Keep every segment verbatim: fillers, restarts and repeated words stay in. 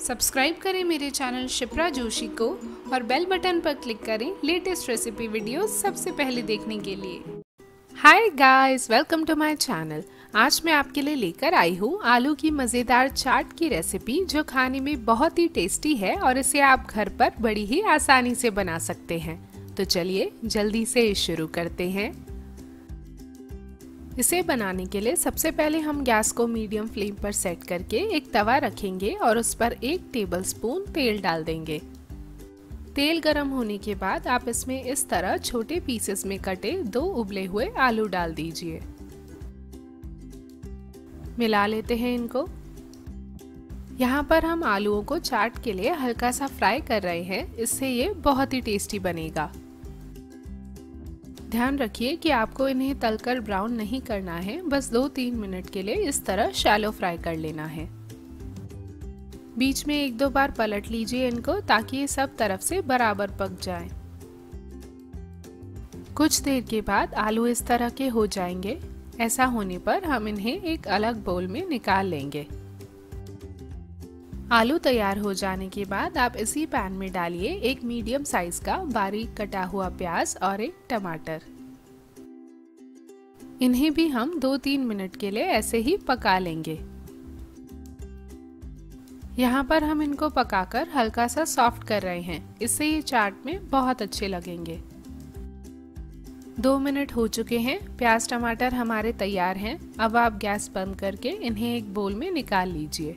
Subscribe करें मेरे channel Shipra Joshi को और बेल बटन पर क्लिक करें लेटेस्ट रेसिपी वीडियोस सबसे पहले देखने के लिए। Hi guys, welcome to my channel. आज मैं आपके लिए लेकर आई हूँ आलू की मज़ेदार चाट की रेसिपी, जो खाने में बहुत ही टेस्टी है और इसे आप घर पर बड़ी ही आसानी से बना सकते हैं। तो चलिए जल्दी से शुरू करते हैं। इसे बनाने के लिए सबसे पहले हम गैस को मीडियम फ्लेम पर सेट करके एक तवा रखेंगे और उस पर एक टेबलस्पून तेल डाल देंगे। तेल गरम होने के बाद आप इसमें इस तरह छोटे पीसेस में कटे दो उबले हुए आलू डाल दीजिए। मिला लेते हैं इनको। यहाँ पर हम आलूओं को चाट के लिए हल्का सा फ्राई कर रहे हैं, इससे ये बहुत ही टेस्टी बनेगा। ध्यान रखिए कि आपको इन्हें तलकर ब्राउन नहीं करना है, बस दो तीन मिनट के लिए इस तरह शैलो फ्राई कर लेना है। बीच में एक दो बार पलट लीजिए इनको, ताकि ये सब तरफ से बराबर पक जाए। कुछ देर के बाद आलू इस तरह के हो जाएंगे। ऐसा होने पर हम इन्हें एक अलग बाउल में निकाल लेंगे। आलू तैयार हो जाने के बाद आप इसी पैन में डालिए एक मीडियम साइज का बारीक कटा हुआ प्याज और एक टमाटर। इन्हें भी हम दो तीन मिनट के लिए ऐसे ही पका लेंगे। यहाँ पर हम इनको पकाकर हल्का सा सॉफ्ट कर रहे हैं, इससे ये चाट में बहुत अच्छे लगेंगे। दो मिनट हो चुके हैं, प्याज टमाटर हमारे तैयार हैं। अब आप गैस बंद करके इन्हें एक बाउल में निकाल लीजिए।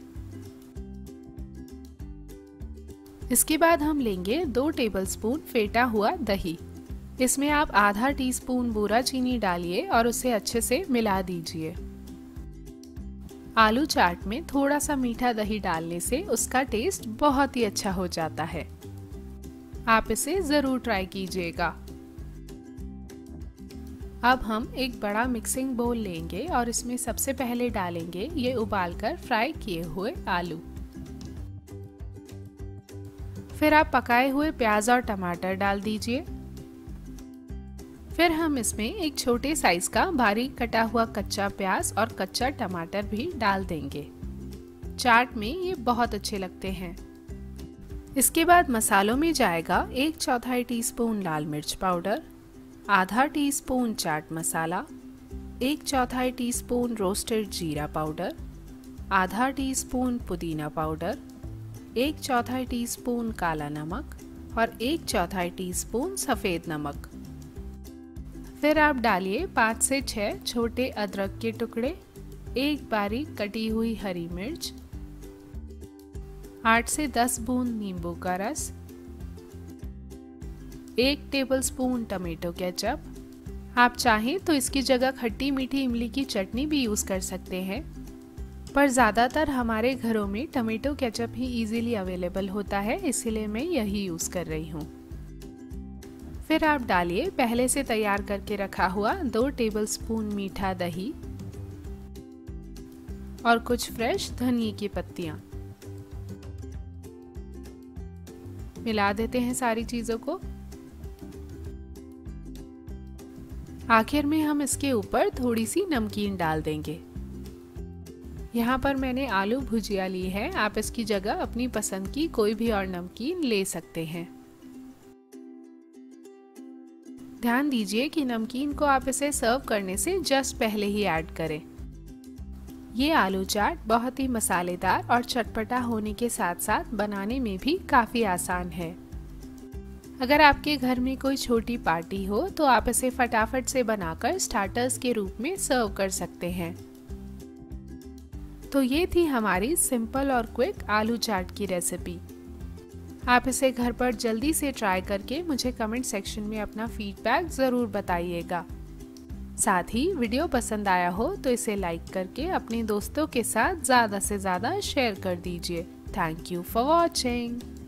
इसके बाद हम लेंगे दो टेबलस्पून फेटा हुआ दही। इसमें आप आधा टीस्पून बूरा चीनी डालिए और उसे अच्छे से मिला दीजिए। आलू चाट में थोड़ा सा मीठा दही डालने से उसका टेस्ट बहुत ही अच्छा हो जाता है। आप इसे ज़रूर ट्राई कीजिएगा। अब हम एक बड़ा मिक्सिंग बाउल लेंगे और इसमें सबसे पहले डालेंगे ये उबालकर फ्राई किए हुए आलू। फिर आप पकाए हुए प्याज और टमाटर डाल दीजिए। फिर हम इसमें एक छोटे साइज का बारीक कटा हुआ कच्चा प्याज और कच्चा टमाटर भी डाल देंगे। चाट में ये बहुत अच्छे लगते हैं। इसके बाद मसालों में जाएगा एक चौथाई टीस्पून लाल मिर्च पाउडर, आधा टीस्पून चाट मसाला, एक चौथाई टीस्पून रोस्टेड जीरा पाउडर, आधा टीस्पून पुदीना पाउडर, एक चौथाई टीस्पून काला नमक और एक चौथाई टीस्पून सफ़ेद नमक। फिर आप डालिए पाँच से छः छोटे अदरक के टुकड़े, एक बारीक कटी हुई हरी मिर्च, आठ से दस बूंद नींबू का रस, एक टेबलस्पून टमेटो केचप। आप चाहें तो इसकी जगह खट्टी मीठी इमली की चटनी भी यूज़ कर सकते हैं, पर ज़्यादातर हमारे घरों में टमेटो केचप ही इजीली अवेलेबल होता है, इसीलिए मैं यही यूज़ कर रही हूँ। फिर आप डालिए पहले से तैयार करके रखा हुआ दो टेबलस्पून मीठा दही और कुछ फ्रेश धनिये की पत्तियाँ। मिला देते हैं सारी चीज़ों को। आखिर में हम इसके ऊपर थोड़ी सी नमकीन डाल देंगे। यहाँ पर मैंने आलू भुजिया ली है, आप इसकी जगह अपनी पसंद की कोई भी और नमकीन ले सकते हैं। ध्यान दीजिए कि नमकीन को आप इसे सर्व करने से जस्ट पहले ही ऐड करें। ये आलू चाट बहुत ही मसालेदार और चटपटा होने के साथ साथ बनाने में भी काफ़ी आसान है। अगर आपके घर में कोई छोटी पार्टी हो तो आप इसे फटाफट से बनाकर स्टार्टर्स के रूप में सर्व कर सकते हैं। तो ये थी हमारी सिंपल और क्विक आलू चाट की रेसिपी। आप इसे घर पर जल्दी से ट्राई करके मुझे कमेंट सेक्शन में अपना फीडबैक ज़रूर बताइएगा। साथ ही वीडियो पसंद आया हो तो इसे लाइक करके अपने दोस्तों के साथ ज़्यादा से ज़्यादा शेयर कर दीजिए। Thank you for watching.